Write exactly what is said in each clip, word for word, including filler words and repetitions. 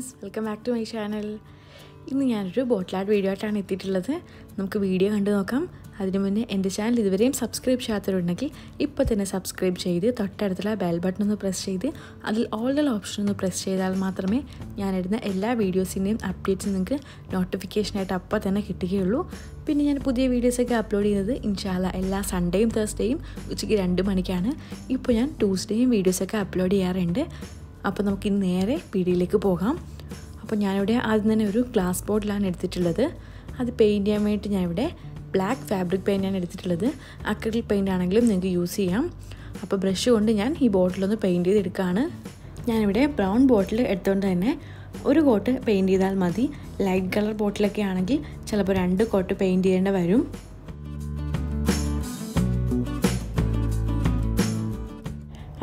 friends, welcome back to my channel. ഇന്ന് ഞാനൊരു bottle art video ആയിട്ടാണ് എത്തിയിട്ടുള്ളത്. നമുക്ക് വീഡിയോ കണ്ടു നോക്കാം. അതിനു മുന്നേ എൻ്റെ ചാനൽ ഇതുവരെയും സബ്സ്ക്രൈബ് ചെയ്യാത്തവരുണ്ടെങ്കിൽ ഇപ്പോൾ തന്നെ സബ്സ്ക്രൈബ് ചെയ്ത് തൊട്ടടുത്തുള്ള ബെൽ ബട്ടൺ ഒന്ന് പ്രസ് ചെയ്ത് അതിൽ ഓൾ ദ ഓപ്ഷൻ ഒന്ന് പ്രസ് ചെയ്താൽ മാത്രമേ ഞാനിടുന്ന എല്ലാ വീഡിയോസിൻ്റെയും അപ്ഡേറ്റ്സ് നിങ്ങൾക്ക് നോട്ടിഫിക്കേഷനായിട്ട് അപ്പോൾ തന്നെ കിട്ടുകയുള്ളൂ. പിന്നെ ഞാൻ പുതിയ വീഡിയോസൊക്കെ അപ്ലോഡ് ചെയ്യുന്നത് ഇൻഷാല്ലാ എല്ലാ സൺഡേയും തേഴ്സ്ഡേയും ഉച്ചയ്ക്ക് രണ്ട് മണിക്കാണ്. ഇപ്പോൾ ഞാൻ ട്യൂസ്ഡേയും വീഡിയോസൊക്കെ അപ്ലോഡ് ചെയ്യാറുണ്ട്. അപ്പോൾ നമുക്കിന്ന് നേരെ വീഡിയോയിലേക്ക് പോകാം. അപ്പോൾ ഞാനിവിടെ ആദ്യം തന്നെ ഒരു ഗ്ലാസ് ബോട്ടിലാണ് എടുത്തിട്ടുള്ളത്. അത് പെയിൻറ്റ് ചെയ്യാൻ വേണ്ടി ഞാനിവിടെ ബ്ലാക്ക് ഫാബ്രിക് പെയിൻ്റാണ് എടുത്തിട്ടുള്ളത്. അക്രിലിക് പെയിൻ്റ് ആണെങ്കിലും നിങ്ങൾക്ക് യൂസ് ചെയ്യാം. അപ്പോൾ ബ്രഷ് കൊണ്ട് ഞാൻ ഈ ബോട്ടിലൊന്ന് പെയിൻറ്റ് ചെയ്തെടുക്കുകയാണ്. ഞാനിവിടെ ബ്രൗൺ ബോട്ടിൽ എടുത്തുകൊണ്ട് തന്നെ ഒരു കോട്ട് പെയിൻറ്റ് ചെയ്താൽ മതി. ലൈറ്റ് കളർ ബോട്ടിലൊക്കെ ആണെങ്കിൽ ചിലപ്പോൾ രണ്ട് കോട്ട് പെയിൻറ്റ് ചെയ്യേണ്ട വരും.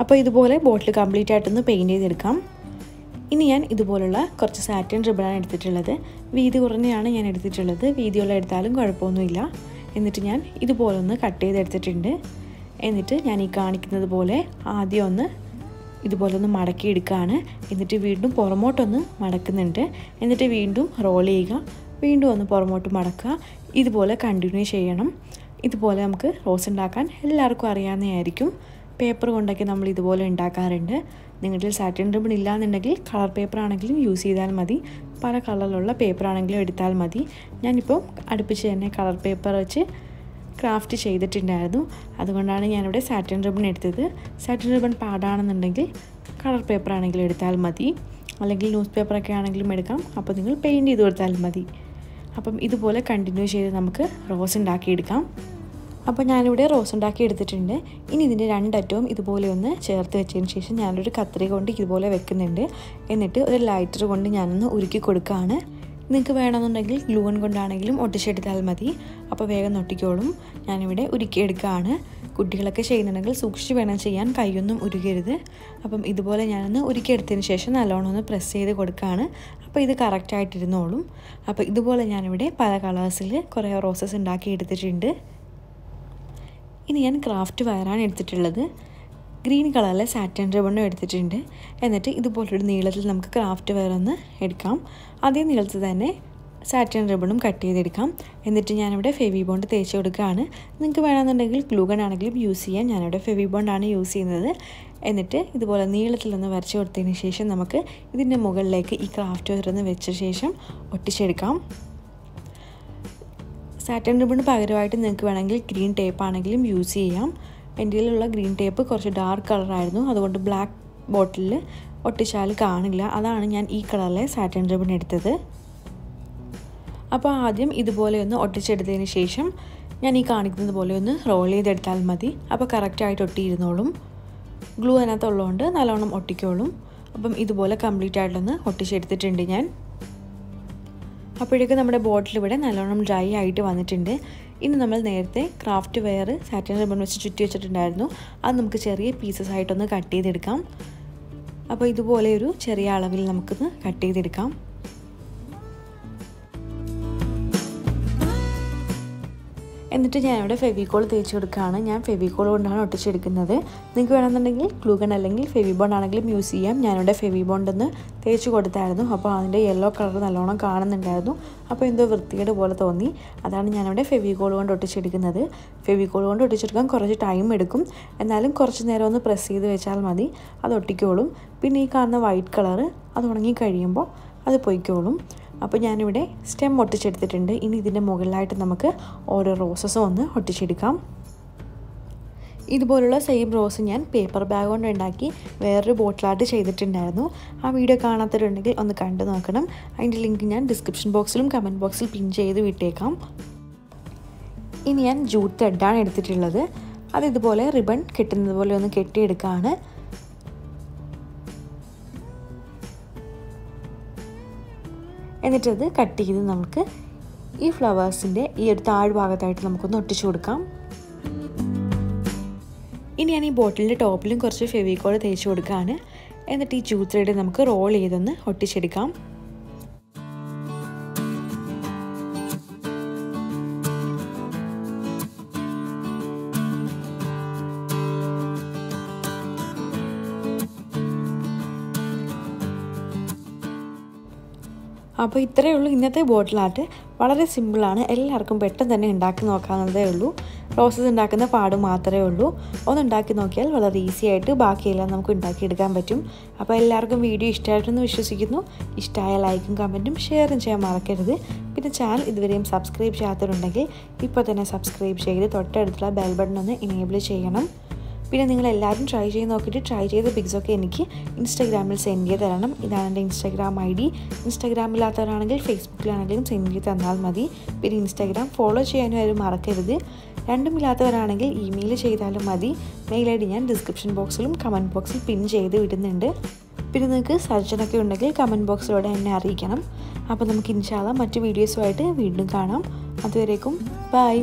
അപ്പോൾ ഇതുപോലെ ബോട്ടിൽ കംപ്ലീറ്റ് ആയിട്ടൊന്ന് പെയിൻറ്റ് ചെയ്തെടുക്കാം. ഇനി ഞാൻ ഇതുപോലുള്ള കുറച്ച് സാറ്റിൻ റിബണാണ് എടുത്തിട്ടുള്ളത്. വീതി കുറഞ്ഞാണ് ഞാൻ എടുത്തിട്ടുള്ളത്. വീതിയുള്ള എടുത്താലും കുഴപ്പമൊന്നുമില്ല. എന്നിട്ട് ഞാൻ ഇതുപോലൊന്ന് കട്ട് ചെയ്തെടുത്തിട്ടുണ്ട്. എന്നിട്ട് ഞാൻ ഈ കാണിക്കുന്നത് പോലെ ആദ്യം ഒന്ന് ഇതുപോലൊന്ന് മടക്കിയെടുക്കുകയാണ്. എന്നിട്ട് വീണ്ടും പുറമോട്ടൊന്ന് മടക്കുന്നുണ്ട്. എന്നിട്ട് വീണ്ടും റോൾ ചെയ്യുക, വീണ്ടും ഒന്ന് പുറമോട്ട് മടക്കുക. ഇതുപോലെ കണ്ടിന്യൂ ചെയ്യണം. ഇതുപോലെ നമുക്ക് റോസ് ഉണ്ടാക്കാൻ എല്ലാവർക്കും അറിയാവുന്നതായിരിക്കും. പേപ്പർ കൊണ്ടൊക്കെ നമ്മൾ ഇതുപോലെ ഉണ്ടാക്കാറുണ്ട്. നിങ്ങളുടെ സാറ്റിൻ റിബൺ ഇല്ലാന്നുണ്ടെങ്കിൽ കളർ പേപ്പർ ആണെങ്കിലും യൂസ് ചെയ്താൽ മതി. പല കളറിലുള്ള പേപ്പർ ആണെങ്കിലും എടുത്താൽ മതി. ഞാനിപ്പോൾ അടുപ്പിച്ച് തന്നെ കളർ പേപ്പർ വെച്ച് ക്രാഫ്റ്റ് ചെയ്തിട്ടുണ്ടായിരുന്നു. അതുകൊണ്ടാണ് ഞാനിവിടെ സാറ്റിൻ റിബൺ എടുത്തത്. സാറ്റിൻ റിബൺ പാടാണെന്നുണ്ടെങ്കിൽ കളർ പേപ്പർ ആണെങ്കിലും എടുത്താൽ മതി. അല്ലെങ്കിൽ ന്യൂസ് പേപ്പറൊക്കെ ആണെങ്കിലും എടുക്കാം. അപ്പോൾ നിങ്ങൾ പെയിൻറ്റ് ചെയ്ത് കൊടുത്താൽ മതി. അപ്പം ഇതുപോലെ കണ്ടിന്യൂ ചെയ്ത് നമുക്ക് റോസ് ഉണ്ടാക്കിയെടുക്കാം. അപ്പോൾ ഞാനിവിടെ റോസ് ഉണ്ടാക്കി എടുത്തിട്ടുണ്ട്. ഇനി ഇതിൻ്റെ രണ്ടറ്റവും ഇതുപോലെ ഒന്ന് ചേർത്ത് വെച്ചതിന് ശേഷം ഞാനൊരു കത്രിക കൊണ്ട് ഇതുപോലെ വെക്കുന്നുണ്ട്. എന്നിട്ട് ഒരു ലൈറ്റർ കൊണ്ട് ഞാനൊന്ന് ഉരുക്കി കൊടുക്കുകയാണ്. നിങ്ങൾക്ക് വേണമെന്നുണ്ടെങ്കിൽ ഗ്ലൂൺ കൊണ്ടാണെങ്കിലും ഒട്ടിച്ചെടുത്താൽ മതി. അപ്പോൾ വേഗം ഒട്ടിക്കോളും. ഞാനിവിടെ ഉരുക്കിയെടുക്കുകയാണ്. കുട്ടികളൊക്കെ ചെയ്യുന്നുണ്ടെങ്കിൽ സൂക്ഷിച്ച് വേണം ചെയ്യാൻ, കൈയൊന്നും ഉരുകരുത്. അപ്പം ഇതുപോലെ ഞാനൊന്ന് ഉരുക്കിയെടുത്തതിന് ശേഷം നല്ലോണം ഒന്ന് പ്രസ് ചെയ്ത് കൊടുക്കുകയാണ്. അപ്പോൾ ഇത് കറക്റ്റായിട്ടിരുന്നോളും. അപ്പോൾ ഇതുപോലെ ഞാനിവിടെ പല കളേഴ്സിൽ കുറേ റോസസ് ഉണ്ടാക്കി എടുത്തിട്ടുണ്ട്. ഇനി ഞാൻ ക്രാഫ്റ്റ് വയറാണ് എടുത്തിട്ടുള്ളത്. ഗ്രീൻ കളറിലെ സാറ്റിൻ റിബണും എടുത്തിട്ടുണ്ട്. എന്നിട്ട് ഇതുപോലൊരു നീളത്തിൽ നമുക്ക് ക്രാഫ്റ്റ് വയറൊന്ന് എടുക്കാം. അതേ നീളത്തിൽ തന്നെ സാറ്റിൻ റിബണും കട്ട് ചെയ്തെടുക്കാം. എന്നിട്ട് ഞാനിവിടെ ഫെവി ബോണ്ട് തേച്ച് കൊടുക്കുകയാണ്. നിങ്ങൾക്ക് വേണമെന്നുണ്ടെങ്കിൽ ഗ്ലൂഗൺ ആണെങ്കിലും യൂസ് ചെയ്യാൻ. ഞാനിവിടെ ഫെവി ബോണ്ടാണ് യൂസ് ചെയ്യുന്നത്. എന്നിട്ട് ഇതുപോലെ നീളത്തിലൊന്ന് വരച്ച് കൊടുത്തതിന് ശേഷം നമുക്ക് ഇതിൻ്റെ മുകളിലേക്ക് ഈ ക്രാഫ്റ്റ് വയറൊന്ന് വെച്ച ശേഷം ഒട്ടിച്ചെടുക്കാം. സാറ്റിൻ റിബണ് പകരമായിട്ട് നിങ്ങൾക്ക് വേണമെങ്കിൽ ഗ്രീൻ ടേപ്പ് ആണെങ്കിലും യൂസ് ചെയ്യാം. എൻ്റെ കയ്യിലുള്ള ഗ്രീൻ ടേപ്പ് കുറച്ച് ഡാർക്ക് കളറായിരുന്നു. അതുകൊണ്ട് ബ്ലാക്ക് ബോട്ടിലിൽ ഒട്ടിച്ചാൽ കാണില്ല. അതാണ് ഞാൻ ഈ കളറിലെ സാറ്റിൻ റിബൺ എടുത്തത്. അപ്പോൾ ആദ്യം ഇതുപോലെ ഒന്ന് ഒട്ടിച്ചെടുത്തതിന് ശേഷം ഞാൻ ഈ കാണിക്കുന്നത് പോലെ ഒന്ന് റോൾ ചെയ്തെടുത്താൽ മതി. അപ്പോൾ കറക്റ്റായിട്ട് ഒട്ടിയിരുന്നോളും. ഗ്ലൂ അതിനകത്തുള്ളതുകൊണ്ട് നല്ലോണം ഒട്ടിക്കോളും. അപ്പം ഇതുപോലെ കംപ്ലീറ്റ് ആയിട്ടൊന്ന് ഒട്ടിച്ചെടുത്തിട്ടുണ്ട് ഞാൻ. അപ്പോഴേക്കും നമ്മുടെ ബോട്ടിൽ ഇവിടെ നല്ലോണം ഡ്രൈ ആയിട്ട് വന്നിട്ടുണ്ട്. ഇനി നമ്മൾ നേരത്തെ ക്രാഫ്റ്റ് വെയർ സാറ്റിൻ റിബൺ വെച്ച് ചുറ്റി വെച്ചിട്ടുണ്ടായിരുന്നു. അത് നമുക്ക് ചെറിയ പീസസ് ആയിട്ടൊന്ന് കട്ട് ചെയ്തെടുക്കാം. അപ്പോൾ ഇതുപോലെ ഒരു ചെറിയ അളവിൽ നമുക്കൊന്ന് കട്ട് ചെയ്തെടുക്കാം. എന്നിട്ട് ഞാനിവിടെ ഫെവിക്കോൾ തേച്ച് കൊടുക്കുകയാണ്. ഞാൻ ഫെവിക്കോൾ കൊണ്ടാണ് ഒട്ടിച്ചെടുക്കുന്നത്. നിങ്ങൾക്ക് വേണമെന്നുണ്ടെങ്കിൽ ഗ്ലൂഗൺ അല്ലെങ്കിൽ ഫെവി ബോണ്ട് ആണെങ്കിലും യൂസ് ചെയ്യാം. ഞാനിവിടെ ഫെവി ബോണ്ട് ഒന്ന് തേച്ച് കൊടുത്തായിരുന്നു. അപ്പോൾ അതിൻ്റെ യെല്ലോ കളർ നല്ലോണം കാണുന്നുണ്ടായിരുന്നു. അപ്പോൾ എന്തോ വൃത്തികേട് പോലെ തോന്നി. അതാണ് ഞാനിവിടെ ഫെവിക്കോൾ കൊണ്ട് ഒട്ടിച്ചെടുക്കുന്നത്. ഫെവിക്കോൾ കൊണ്ട് ഒട്ടിച്ചെടുക്കാൻ കുറച്ച് ടൈം എടുക്കും. എന്നാലും കുറച്ച് നേരം ഒന്ന് പ്രസ് ചെയ്ത് വെച്ചാൽ മതി, അത് ഒട്ടിക്കോളും. പിന്നെ ഈ കാണുന്ന വൈറ്റ് കളർ അത് ഉണങ്ങി കഴിയുമ്പോൾ അത് പൊയ്ക്കോളും. അപ്പോൾ ഞാനിവിടെ സ്റ്റെം ഒട്ടിച്ചെടുത്തിട്ടുണ്ട്. ഇനി ഇതിൻ്റെ മുകളിലായിട്ട് നമുക്ക് ഓരോ റോസസും ഒന്ന് ഒട്ടിച്ചെടുക്കാം. ഇതുപോലുള്ള സെയിം റോസ് ഞാൻ പേപ്പർ ബാഗ് കൊണ്ട് ഉണ്ടാക്കി വേറൊരു ബോട്ടിലായിട്ട് ചെയ്തിട്ടുണ്ടായിരുന്നു. ആ വീഡിയോ കാണാത്തവരുണ്ടെങ്കിൽ ഒന്ന് കണ്ടു നോക്കണം. അതിൻ്റെ ലിങ്ക് ഞാൻ ഡിസ്ക്രിപ്ഷൻ ബോക്സിലും കമൻറ്റ് ബോക്സിൽ പിൻ ചെയ്ത് വിട്ടേക്കാം. ഇനി ഞാൻ ജൂട്ട് ത്രെഡാണ് എടുത്തിട്ടുള്ളത്. അത് ഇതുപോലെ റിബൺ കെട്ടുന്നത് പോലെ ഒന്ന് കെട്ടിയെടുക്കുകയാണ്. എന്നിട്ടത് കട്ട് ചെയ്ത് നമുക്ക് ഈ ഫ്ലവേഴ്സിൻ്റെ ഈ ഒരു താഴ്ഭാഗത്തായിട്ട് നമുക്കൊന്ന് ഒട്ടിച്ചു കൊടുക്കാം. ഇനി ഞാൻ ഈ ബോട്ടിലിൻ്റെ ടോപ്പിലും കുറച്ച് ഫെവിക്കോൾ തേച്ച് കൊടുക്കുകയാണ്. എന്നിട്ട് ഈ ജൂട്ട് ത്രെഡ് നമുക്ക് റോൾ ചെയ്തൊന്ന് ഒട്ടിച്ചെടുക്കാം. അപ്പോൾ ഇത്രയേ ഉള്ളൂ ഇന്നത്തെ ബോട്ടിൽ ആർട്ട്. വളരെ സിമ്പിളാണ്, എല്ലാവർക്കും പെട്ടെന്ന് തന്നെ ഉണ്ടാക്കി നോക്കാവുന്നതേ ഉള്ളൂ. റോസസ് ഉണ്ടാക്കുന്ന പാട് മാത്രമേ ഉള്ളൂ. ഒന്നുണ്ടാക്കി നോക്കിയാൽ വളരെ ഈസി ആയിട്ട് ബാക്കിയെല്ലാം നമുക്ക് ഉണ്ടാക്കിയെടുക്കാൻ പറ്റും. അപ്പോൾ എല്ലാവർക്കും വീഡിയോ ഇഷ്ടമായിട്ടെന്ന് വിശ്വസിക്കുന്നു. ഇഷ്ടമായ ലൈക്കും കമൻറ്റും ഷെയറും ചെയ്യാൻ മറക്കരുത്. പിന്നെ ചാനൽ ഇതുവരെയും സബ്സ്ക്രൈബ് ചെയ്യാത്തവരുണ്ടെങ്കിൽ ഇപ്പോൾ തന്നെ സബ്സ്ക്രൈബ് ചെയ്ത് തൊട്ടടുത്തുള്ള ബെൽ ബട്ടൺ ഒന്ന് എനേബിൾ ചെയ്യണം. പിന്നെ നിങ്ങളെല്ലാവരും ട്രൈ ചെയ്ത് നോക്കിയിട്ട് ട്രൈ ചെയ്ത പിക്സൊക്കെ എനിക്ക് ഇൻസ്റ്റാഗ്രാമിൽ സെൻഡ് ചെയ്ത് തരണം. ഇതാണ് എൻ്റെ ഇൻസ്റ്റാഗ്രാം ഐ ഡി. ഇൻസ്റ്റാഗ്രാമില്ലാത്തവരാണെങ്കിൽ ഫേസ്ബുക്കിലാണെങ്കിലും സെൻഡ് ചെയ്ത് തന്നാൽ മതി. പിന്നെ ഇൻസ്റ്റാഗ്രാം ഫോളോ ചെയ്യാനും ആരും മറക്കരുത്. രണ്ടുമില്ലാത്തവരാണെങ്കിൽ ഇമെയിൽ ചെയ്താലും മതി. മെയിൽ ഐ ഡി ഞാൻ ഡിസ്ക്രിപ്ഷൻ ബോക്സിലും കമൻറ്റ് ബോക്സിൽ പിൻ ചെയ്ത് വിടുന്നുണ്ട്. പിന്നെ നിങ്ങൾക്ക് സജഷനൊക്കെ ഉണ്ടെങ്കിൽ കമൻറ്റ് ബോക്സിലൂടെ എന്നെ അറിയിക്കണം. അപ്പോൾ നമുക്ക് ഇൻഷാ അല്ലാഹ് മറ്റ് വീഡിയോസുമായിട്ട് വീണ്ടും കാണാം. അതുവരേക്കും ബൈ.